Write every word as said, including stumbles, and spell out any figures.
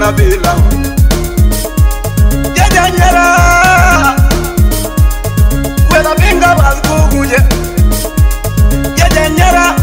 na bila jaja nyara wela binga bangu guje jaja nyara